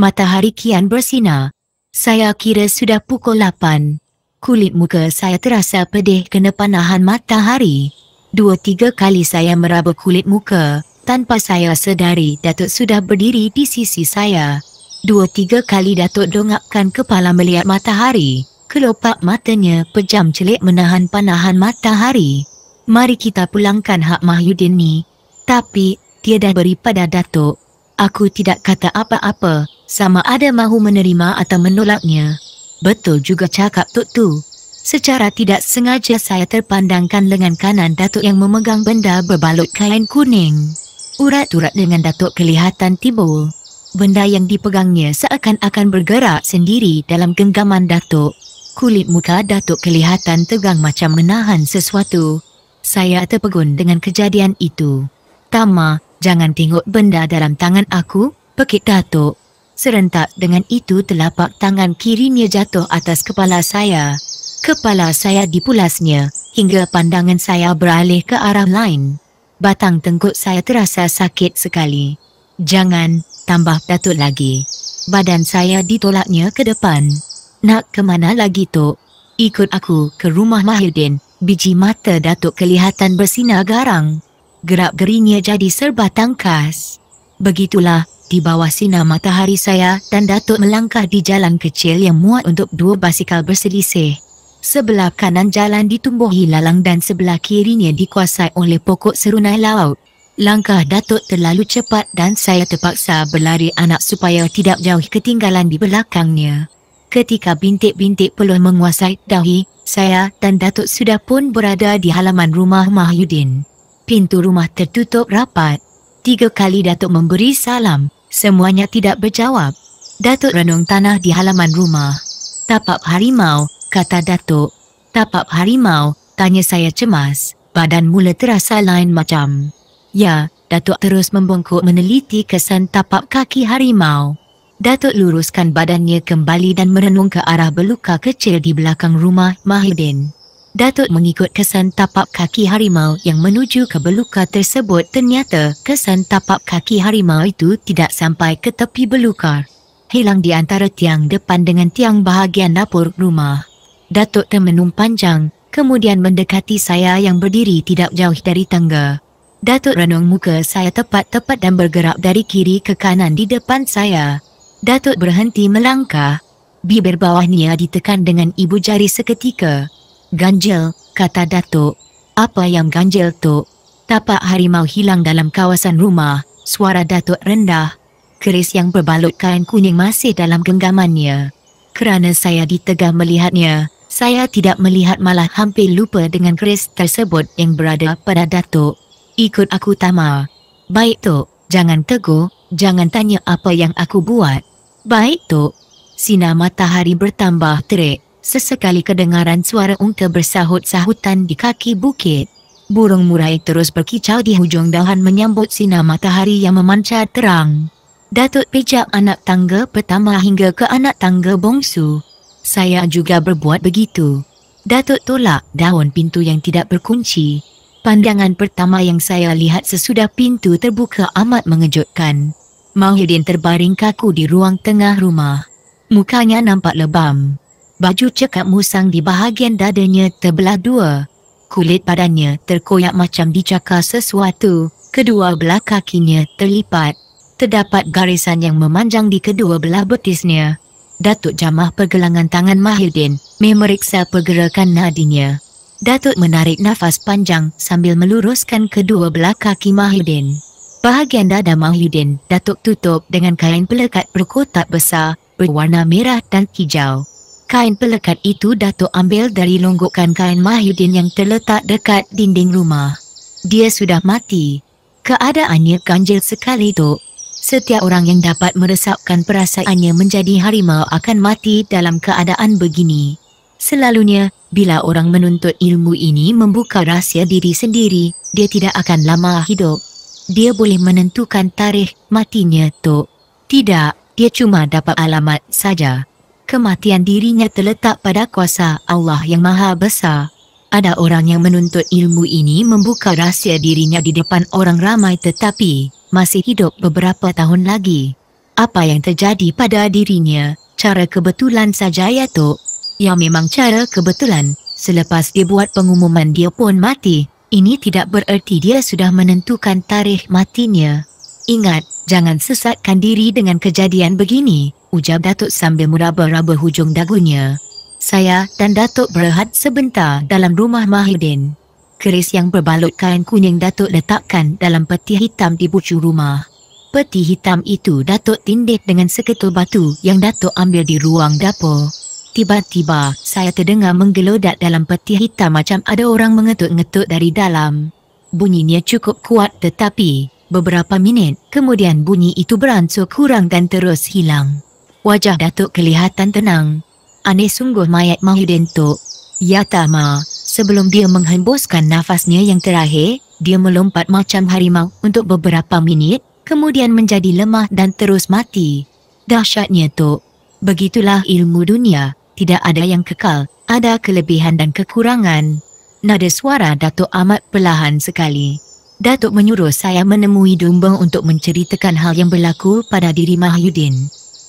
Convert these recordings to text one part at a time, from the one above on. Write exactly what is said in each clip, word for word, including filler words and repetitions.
matahari kian bersinar. Saya kira sudah pukul lapan. Kulit muka saya terasa pedih kena panahan matahari. Dua tiga kali saya meraba kulit muka, tanpa saya sedari Datuk sudah berdiri di sisi saya. Dua tiga kali Datuk dongakkan kepala melihat matahari. Kelopak matanya pejam celik menahan panahan matahari. Mari kita pulangkan hak Mahyudin ni. Tapi, tiada beri pada Datuk. Aku tidak kata apa-apa, sama ada mahu menerima atau menolaknya. Betul juga cakap Tok Tu. Secara tidak sengaja saya terpandangkan lengan kanan Datuk yang memegang benda berbalut kain kuning. Urat-urat dengan Datuk kelihatan tibul. Benda yang dipegangnya seakan-akan bergerak sendiri dalam genggaman Datuk. Kulit muka Datuk kelihatan tegang macam menahan sesuatu. Saya terpegun dengan kejadian itu. Tama, jangan tengok benda dalam tangan aku, pekik Datuk. Serentak dengan itu telapak tangan kirinya jatuh atas kepala saya. Kepala saya dipulasnya, hingga pandangan saya beralih ke arah lain. Batang tengkuk saya terasa sakit sekali. Jangan, tambah Datuk lagi. Badan saya ditolaknya ke depan. Nak ke mana lagi, Tok? Ikut aku ke rumah Mahyudin. Biji mata Datuk kelihatan bersinar garang. Gerak-gerinya jadi serba tangkas. Begitulah, di bawah sinar matahari saya dan Datuk melangkah di jalan kecil yang muat untuk dua basikal berselisih. Sebelah kanan jalan ditumbuhi lalang dan sebelah kirinya dikuasai oleh pokok serunai laut. Langkah Datuk terlalu cepat dan saya terpaksa berlari anak supaya tidak jauh ketinggalan di belakangnya. Ketika bintik-bintik peluh menguasai dahi, saya dan Datuk sudah pun berada di halaman rumah Mahyudin. Pintu rumah tertutup rapat. Tiga kali Datuk memberi salam, semuanya tidak berjawab. Datuk renung tanah di halaman rumah. Tapap harimau, kata Datuk. Tapap harimau, tanya saya cemas. Badan mula terasa lain macam. Ya, Datuk terus membungkuk meneliti kesan tapap kaki harimau. Datuk luruskan badannya kembali dan merenung ke arah beluka kecil di belakang rumah Mahyudin. Datuk mengikut kesan tapak kaki harimau yang menuju ke beluka tersebut. Ternyata kesan tapak kaki harimau itu tidak sampai ke tepi beluka. Hilang di antara tiang depan dengan tiang bahagian dapur rumah. Datuk termenung panjang, kemudian mendekati saya yang berdiri tidak jauh dari tangga. Datuk renung muka saya tepat-tepat dan bergerak dari kiri ke kanan di depan saya. Datuk berhenti melangkah. Bibir bawahnya ditekan dengan ibu jari seketika. Ganjil, kata Datuk. Apa yang ganjil, Tok? Tapak harimau hilang dalam kawasan rumah. Suara Datuk rendah. Keris yang berbalut kain kuning masih dalam genggamannya. Kerana saya ditegah melihatnya, saya tidak melihat malah hampir lupa dengan keris tersebut yang berada pada Datuk. Ikut aku, Tama. Baik, Tok. Jangan tegur, jangan tanya apa yang aku buat. Baik, Tok. Sinar matahari bertambah terik. Sesekali kedengaran suara unta bersahut-sahutan di kaki bukit. Burung murai terus berkicau di hujung dahan menyambut sinar matahari yang memancar terang. Datuk pijak anak tangga pertama hingga ke anak tangga bongsu. Saya juga berbuat begitu. Datuk tolak daun pintu yang tidak berkunci. Pandangan pertama yang saya lihat sesudah pintu terbuka amat mengejutkan. Mahyudin terbaring kaku di ruang tengah rumah. Mukanya nampak lebam. Baju cekap musang di bahagian dadanya terbelah dua. Kulit badannya terkoyak macam dicakar sesuatu. Kedua belah kakinya terlipat. Terdapat garisan yang memanjang di kedua belah betisnya. Datuk jamah pergelangan tangan Mahyudin, memeriksa pergerakan nadinya. Datuk menarik nafas panjang sambil meluruskan kedua belah kaki Mahyudin. Bahagian dada Mahyudin, Datuk tutup dengan kain pelekat berkotak besar, berwarna merah dan hijau. Kain pelekat itu Datuk ambil dari longgokan kain Mahyudin yang terletak dekat dinding rumah. Dia sudah mati. Keadaannya ganjil sekali, Tok. Setiap orang yang dapat meresapkan perasaannya menjadi harimau akan mati dalam keadaan begini. Selalunya, bila orang menuntut ilmu ini membuka rahsia diri sendiri, dia tidak akan lama hidup. Dia boleh menentukan tarikh matinya, Tok. Tidak, dia cuma dapat alamat saja. Kematian dirinya terletak pada kuasa Allah yang maha besar. Ada orang yang menuntut ilmu ini membuka rahsia dirinya di depan orang ramai tetapi masih hidup beberapa tahun lagi. apa yang terjadi pada dirinya. Cara kebetulan saja ya Tok. Ya memang cara kebetulan. Selepas dibuat pengumuman dia pun mati. Ini tidak bererti dia sudah menentukan tarikh matinya. Ingat, jangan sesatkan diri dengan kejadian begini, ujar Datuk sambil meraba-raba hujung dagunya. Saya dan Datuk berehat sebentar dalam rumah Mahidin. Keris yang berbalut kain kuning Datuk letakkan dalam peti hitam di bucu rumah. Peti hitam itu Datuk tindih dengan seketul batu yang Datuk ambil di ruang dapur. Tiba-tiba, saya terdengar menggelodak dalam peti hitam macam ada orang mengetuk-ngetuk dari dalam. Bunyinya cukup kuat tetapi, beberapa minit, kemudian bunyi itu beransur kurang dan terus hilang. Wajah Datuk kelihatan tenang. Aneh sungguh mayat Mahidin Tok. Ya Tama. Sebelum dia menghembuskan nafasnya yang terakhir, dia melompat macam harimau untuk beberapa minit, kemudian menjadi lemah dan terus mati. Dahsyatnya Tok. Begitulah ilmu dunia, tidak ada yang kekal, ada kelebihan dan kekurangan. Nada suara Datuk amat perlahan sekali. Datuk menyuruh saya menemui Dumbung untuk menceritakan hal yang berlaku pada diri Mahidin.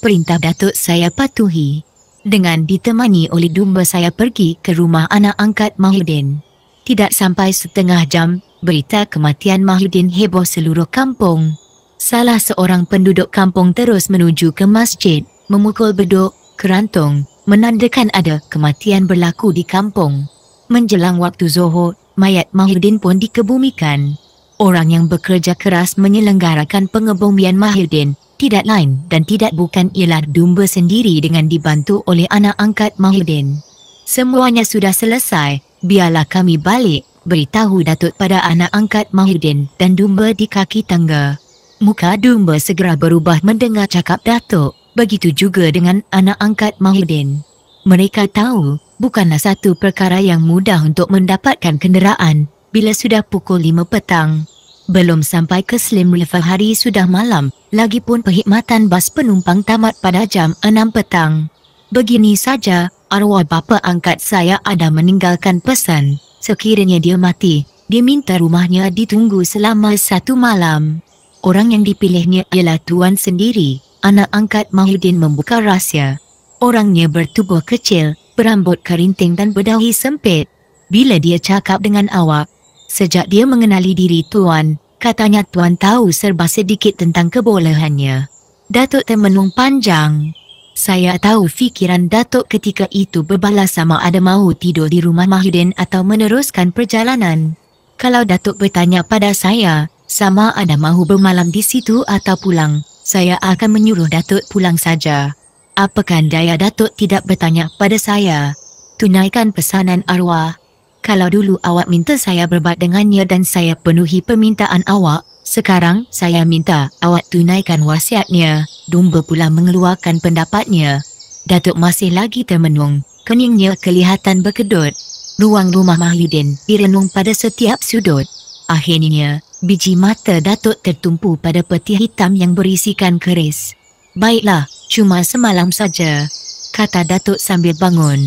Perintah Datuk saya patuhi. Dengan ditemani oleh Dumba saya pergi ke rumah anak angkat Mahidin. Tidak sampai setengah jam, berita kematian Mahidin heboh seluruh kampung. Salah seorang penduduk kampung terus menuju ke masjid, memukul beduk, kerantung, menandakan ada kematian berlaku di kampung. Menjelang waktu Zuhur, mayat Mahidin pun dikebumikan. Orang yang bekerja keras menyelenggarakan pengebumian Mahidin. Tidak lain dan tidak bukan ialah Dumba sendiri dengan dibantu oleh anak angkat Mahidin. Semuanya sudah selesai, biarlah kami balik, beritahu Datuk pada anak angkat Mahidin dan Dumba di kaki tangga. Muka Dumba segera berubah mendengar cakap Datuk, begitu juga dengan anak angkat Mahidin. Mereka tahu, bukanlah satu perkara yang mudah untuk mendapatkan kenderaan bila sudah pukul lima petang. Belum sampai ke Slim River hari sudah malam, lagipun perkhidmatan bas penumpang tamat pada jam enam petang. Begini saja, arwah bapa angkat saya ada meninggalkan pesan. Sekiranya dia mati, dia minta rumahnya ditunggu selama satu malam. Orang yang dipilihnya ialah tuan sendiri, anak angkat Mahidin membuka rahsia. Orangnya bertubuh kecil, berambut kerinting dan berdahi sempit. Bila dia cakap dengan awak, sejak dia mengenali diri tuan, katanya tuan tahu serba sedikit tentang kebolehannya. Datuk termenung panjang. Saya tahu fikiran Datuk ketika itu berbalas sama ada mahu tidur di rumah Mahidin atau meneruskan perjalanan. Kalau Datuk bertanya pada saya, sama ada mahu bermalam di situ atau pulang, saya akan menyuruh Datuk pulang saja. Apakah daya Datuk tidak bertanya pada saya? Tunaikan pesanan arwah. Kalau dulu awak minta saya berbuat dengannya dan saya penuhi permintaan awak, sekarang saya minta awak tunaikan wasiatnya. Dumba pula mengeluarkan pendapatnya. Datuk masih lagi termenung, keningnya kelihatan berkedut. Ruang rumah Mahidin direnung pada setiap sudut. Akhirnya, biji mata Datuk tertumpu pada peti hitam yang berisikan keris. Baiklah, cuma semalam saja, kata Datuk sambil bangun.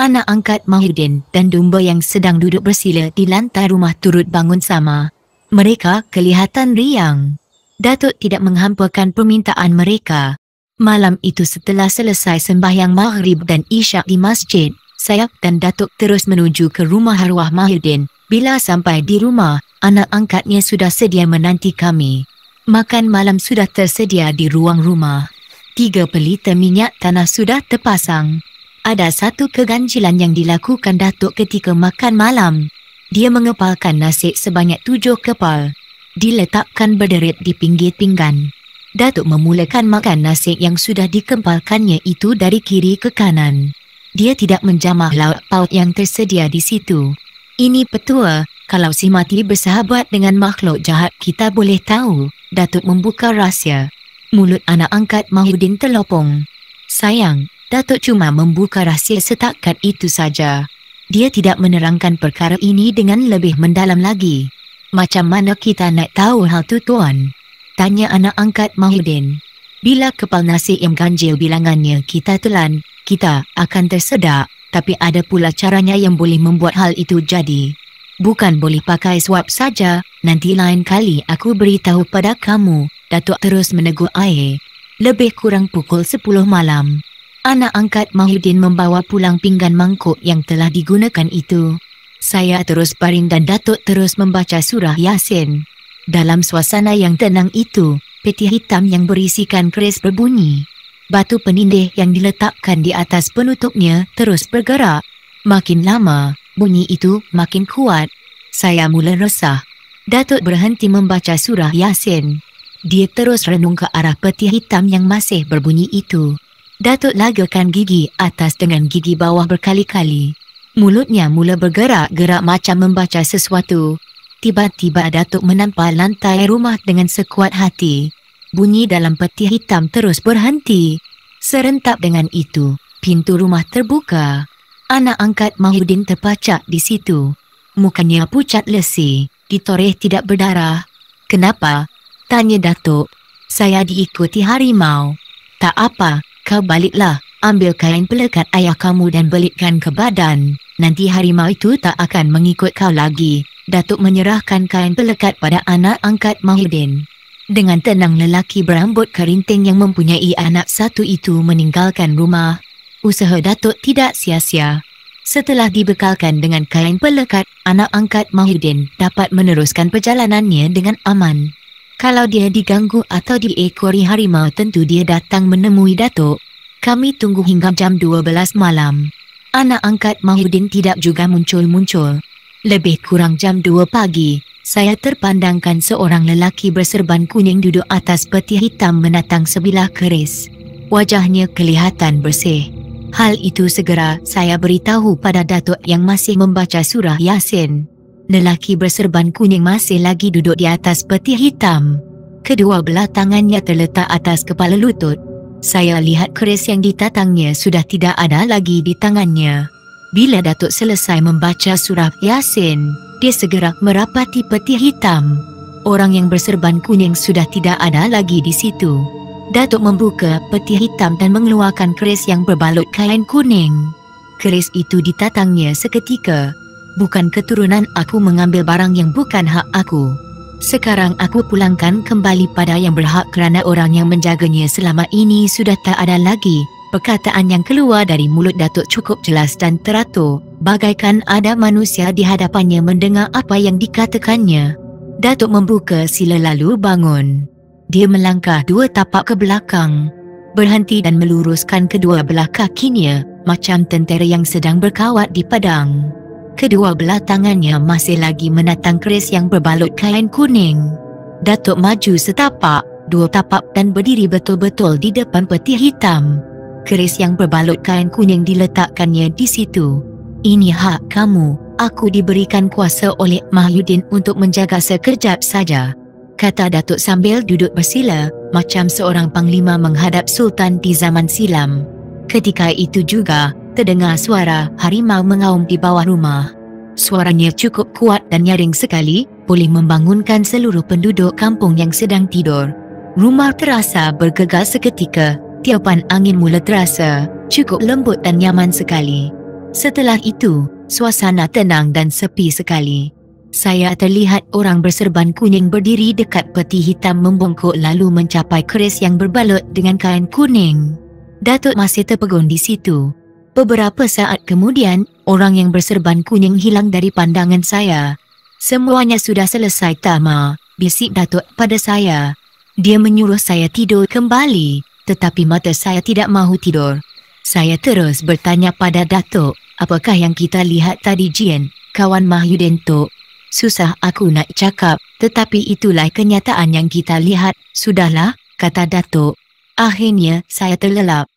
Anak angkat Mahidin dan Dumba yang sedang duduk bersila di lantai rumah turut bangun sama. Mereka kelihatan riang. Datuk tidak menghampakan permintaan mereka. Malam itu setelah selesai sembahyang maghrib dan isyak di masjid, saya dan Datuk terus menuju ke rumah arwah Mahidin. Bila sampai di rumah, anak angkatnya sudah sedia menanti kami. Makan malam sudah tersedia di ruang rumah. Tiga pelita minyak tanah sudah terpasang. Ada satu keganjilan yang dilakukan Datuk ketika makan malam. Dia mengepalkan nasi sebanyak tujuh kepal. Diletakkan berderet di pinggir pinggan. Datuk memulakan makan nasi yang sudah dikempalkannya itu dari kiri ke kanan. Dia tidak menjamah lauk pauk yang tersedia di situ. Ini petua, kalau si mati bersahabat dengan makhluk jahat kita boleh tahu, Datuk membuka rahsia. Mulut anak angkat Mahidin terlopong. Sayang, Datuk cuma membuka rahsia setakat itu saja. Dia tidak menerangkan perkara ini dengan lebih mendalam lagi. Macam mana kita nak tahu hal tu tuan? Tanya anak angkat Mahidin. Bila kepal nasi yang ganjil bilangannya kita telan, kita akan tersedak. Tapi ada pula caranya yang boleh membuat hal itu jadi. Bukan boleh pakai suap saja, nanti lain kali aku beritahu pada kamu, Datuk terus menegur air. Lebih kurang pukul sepuluh malam, anak angkat Mahyudin membawa pulang pinggan mangkuk yang telah digunakan itu. Saya terus baring dan Datuk terus membaca surah Yasin. Dalam suasana yang tenang itu, peti hitam yang berisikan keris berbunyi. Batu penindih yang diletakkan di atas penutupnya terus bergerak. Makin lama, bunyi itu makin kuat. Saya mula resah. Datuk berhenti membaca surah Yasin. Dia terus renung ke arah peti hitam yang masih berbunyi itu. Datuk lagakan gigi atas dengan gigi bawah berkali-kali. Mulutnya mula bergerak-gerak macam membaca sesuatu. Tiba-tiba Datuk menampar lantai rumah dengan sekuat hati. Bunyi dalam peti hitam terus berhenti. Serentak dengan itu, pintu rumah terbuka. Anak angkat Mahyudin terpacak di situ. Mukanya pucat lesi, ditoreh tidak berdarah. Kenapa? Tanya Datuk. Saya diikuti harimau. Tak apa, kau baliklah. Ambil kain pelekat ayah kamu dan belitkan ke badan. Nanti harimau itu tak akan mengikut kau lagi. Datuk menyerahkan kain pelekat pada anak angkat Mahyudin. Dengan tenang lelaki berambut kerinting yang mempunyai anak satu itu meninggalkan rumah. Usaha Datuk tidak sia-sia. Setelah dibekalkan dengan kain pelekat, anak angkat Mahyudin dapat meneruskan perjalanannya dengan aman. Kalau dia diganggu atau diekori harimau tentu dia datang menemui Datuk. Kami tunggu hingga jam dua belas malam. Anak angkat Mahyudin tidak juga muncul-muncul. Lebih kurang jam dua pagi, saya terpandangkan seorang lelaki berserban kuning duduk atas peti hitam menatang sebilah keris. Wajahnya kelihatan bersih. Hal itu segera saya beritahu pada Datuk yang masih membaca surah Yasin. Lelaki berserban kuning masih lagi duduk di atas peti hitam. Kedua belah tangannya terletak atas kepala lutut. Saya lihat keris yang ditatangnya sudah tidak ada lagi di tangannya. Bila Datuk selesai membaca surah Yasin, dia segera merapati peti hitam. Orang yang berserban kuning sudah tidak ada lagi di situ. Datuk membuka peti hitam dan mengeluarkan keris yang berbalut kain kuning. Keris itu ditatangnya seketika. Bukan keturunan aku mengambil barang yang bukan hak aku. Sekarang aku pulangkan kembali pada yang berhak kerana orang yang menjaganya selama ini sudah tak ada lagi. Perkataan yang keluar dari mulut Datuk cukup jelas dan teratur, bagaikan ada manusia di hadapannya mendengar apa yang dikatakannya. Datuk membuka sila lalu bangun. Dia melangkah dua tapak ke belakang, berhenti dan meluruskan kedua belah kakinya, macam tentera yang sedang berkawat di padang. Kedua belah tangannya masih lagi menatang keris yang berbalut kain kuning. Datuk maju setapak, dua tapak dan berdiri betul-betul di depan peti hitam. Keris yang berbalut kain kuning diletakkannya di situ. Ini hak kamu, aku diberikan kuasa oleh Mahyudin untuk menjaga sekejap saja, kata Datuk sambil duduk bersila, macam seorang panglima menghadap sultan di zaman silam. Ketika itu juga, terdengar suara harimau mengaum di bawah rumah. Suaranya cukup kuat dan nyaring sekali, boleh membangunkan seluruh penduduk kampung yang sedang tidur. Rumah terasa bergegar seketika, tiupan angin mula terasa, cukup lembut dan nyaman sekali. Setelah itu, suasana tenang dan sepi sekali. Saya terlihat orang berserban kuning berdiri dekat peti hitam membungkuk lalu mencapai keris yang berbalut dengan kain kuning. Datuk masih terpegun di situ. Beberapa saat kemudian, orang yang berserban kuning hilang dari pandangan saya. Semuanya sudah selesai Tama, bisik Datuk pada saya. Dia menyuruh saya tidur kembali, tetapi mata saya tidak mahu tidur. Saya terus bertanya pada Datuk, apakah yang kita lihat tadi Jian, kawan Mahyudin Tok? Susah aku nak cakap, tetapi itulah kenyataan yang kita lihat. Sudahlah, kata Datuk. Akhirnya, saya terlelap.